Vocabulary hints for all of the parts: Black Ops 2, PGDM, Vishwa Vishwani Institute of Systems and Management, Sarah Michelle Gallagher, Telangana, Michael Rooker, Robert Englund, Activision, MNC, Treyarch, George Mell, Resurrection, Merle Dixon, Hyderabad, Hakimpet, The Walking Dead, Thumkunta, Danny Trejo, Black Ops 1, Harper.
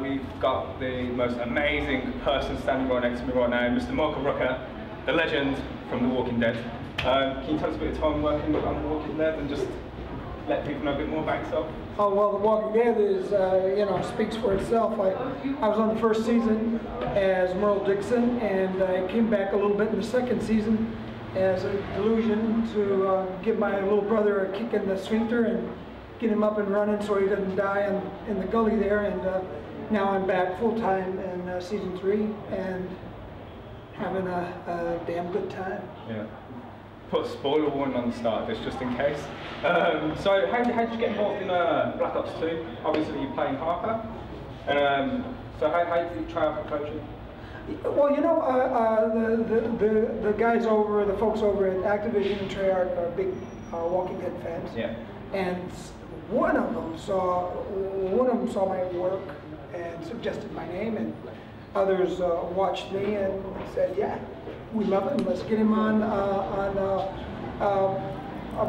We've got the most amazing person standing right next to me right now, Mr. Michael Rooker, the legend from The Walking Dead. Can you tell us a bit of time working on The Walking Dead and just let people know a bit more about yourself? Oh, well, The Walking Dead is, you know, speaks for itself. I was on the first season as Merle Dixon, and I came back a little bit in the second season as a delusion to give my little brother a kick in the sphincter and get him up and running so he doesn't die in the gully there. And now I'm back full-time in season 3 and having a damn good time. Yeah. Put a spoiler warning on the start of this just in case. So how did you get involved in Black Ops 2? Obviously you're playing Harper. So how did you try out for coaching? Well, you know, the guys over, the folks over at Activision and Treyarch are big Walking Dead fans. Yeah. And one of them saw my work and suggested my name, and others watched me and said, yeah, we love him, let's get him on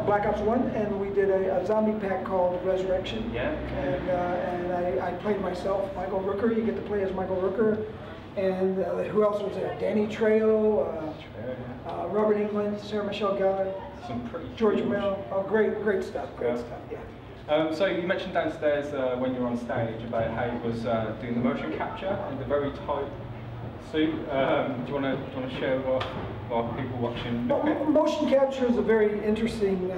Black Ops 1, and we did a zombie pack called Resurrection. Yeah. And I played myself, Michael Rooker. You get to play as Michael Rooker. And who else was there? Danny Trejo, Robert Englund, Sarah Michelle Gallagher, George Mell. Oh, great stuff. Great stuff. Yeah. So you mentioned downstairs when you were on stage about how you was doing the motion capture in the very tight suit. Do you want to share what people watching? Motion capture is a very interesting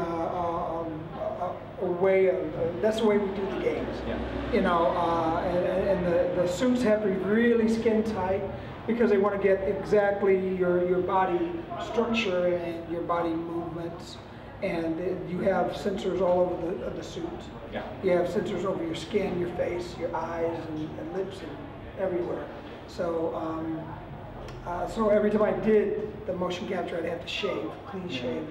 way of, that's the way we do the games. Yeah. You know, and the suits have to be really skin tight because they want to get exactly your body structure and your body movements, and you have sensors all over the suit. Yeah. You have sensors over your skin, your face, your eyes, and lips, and everywhere. So so every time I did the motion capture, I'd have to shave, clean shave.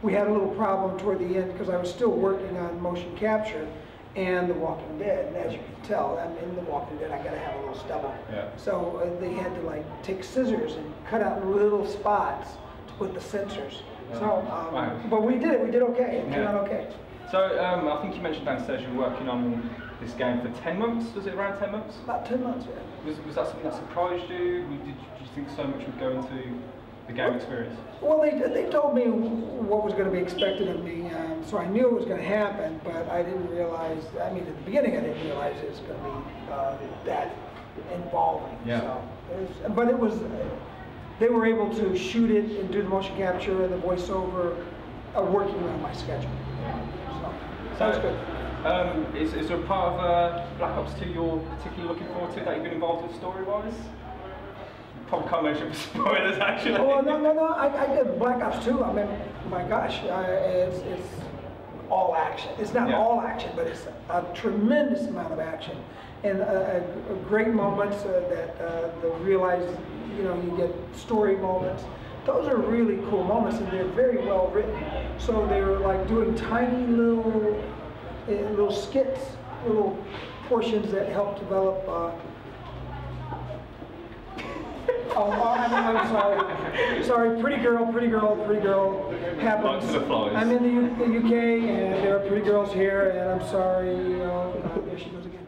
We had a little problem toward the end because I was still working on motion capture and The Walking Dead, and as you can tell, I'm in The Walking Dead, I gotta have a little stubble. Yeah. So they had to like take scissors and cut out little spots to put the sensors. Yeah. So, right. But we did okay, it came out okay. So I think you mentioned downstairs you were working on this game for 10 months, was it around 10 months? About 10 months, yeah. Was that something that surprised you? Did you think so much would go into the game experience? Well, they told me what was going to be expected of me, so I knew it was going to happen, but I didn't realize, I mean, at the beginning I didn't realize it was going to be that involving. Yeah. So it was, but it was, they were able to shoot it and do the motion capture and the voiceover working around my schedule. Yeah. So that's good. Is there a part of Black Ops 2 you're particularly looking forward to that you've been involved with story-wise? Probably can't mention spoilers, actually. Oh, no, I did Black Ops 2, I mean, my gosh, it's all action. It's not all action, but it's a tremendous amount of action. And great moments that realize, you know, you get story moments. Those are really cool moments, and they're very well written. So they're like doing tiny little skits, little portions that help develop I'm sorry. Sorry, pretty girl happens. I'm in the UK and there are pretty girls here, and I'm sorry, there she goes again.